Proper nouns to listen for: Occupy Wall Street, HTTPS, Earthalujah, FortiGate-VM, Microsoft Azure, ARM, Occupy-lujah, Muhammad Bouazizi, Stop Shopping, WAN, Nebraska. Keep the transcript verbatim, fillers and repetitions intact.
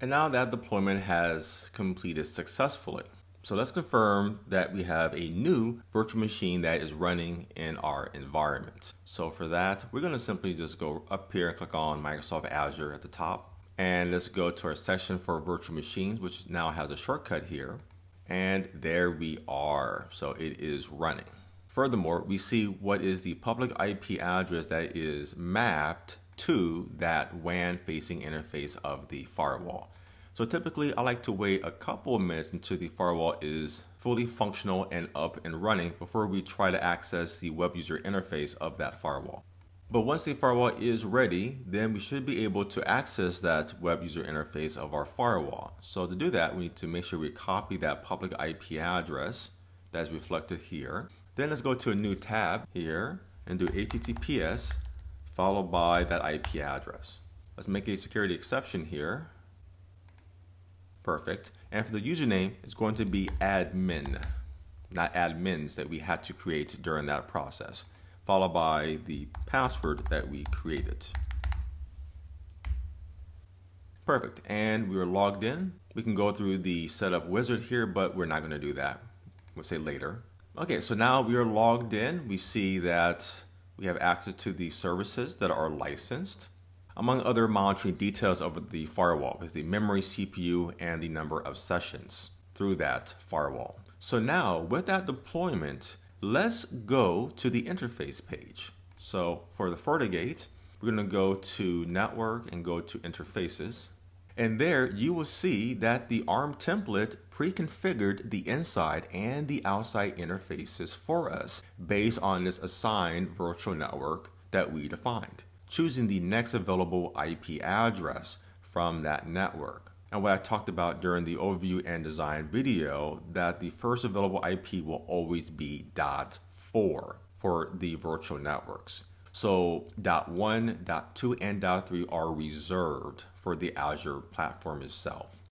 And now that deployment has completed successfully. So let's confirm that we have a new virtual machine that is running in our environment. So for that, we're going to simply just go up here and click on Microsoft Azure at the top. And let's go to our section for virtual machines, which now has a shortcut here. And there we are. So it is running. Furthermore, we see what is the public I P address that is mapped to that W A N facing interface of the firewall. So typically I like to wait a couple of minutes until the firewall is fully functional and up and running before we try to access the web user interface of that firewall. But once the firewall is ready, then we should be able to access that web user interface of our firewall. So to do that, we need to make sure we copy that public I P address that is reflected here. Then let's go to a new tab here and do H T T P S followed by that I P address. Let's make a security exception here. Perfect. And for the username, it's going to be admin, not admins that we had to create during that process, followed by the password that we created. Perfect. And we are logged in. We can go through the setup wizard here, but we're not going to do that. We'll say later. Okay, so now we are logged in. We see that we have access to the services that are licensed, among other monitoring details of the firewall with the memory, C P U, and the number of sessions through that firewall. So now with that deployment, let's go to the interface page. So for the FortiGate, we're gonna go to network and go to interfaces. And there you will see that the ARM template pre-configured the inside and the outside interfaces for us based on this assigned virtual network that we defined, choosing the next available I P address from that network. And what I talked about during the overview and design video, that the first available I P will always be dot four for the virtual networks. So dot one, dot two, and dot three are reserved for the Azure platform itself.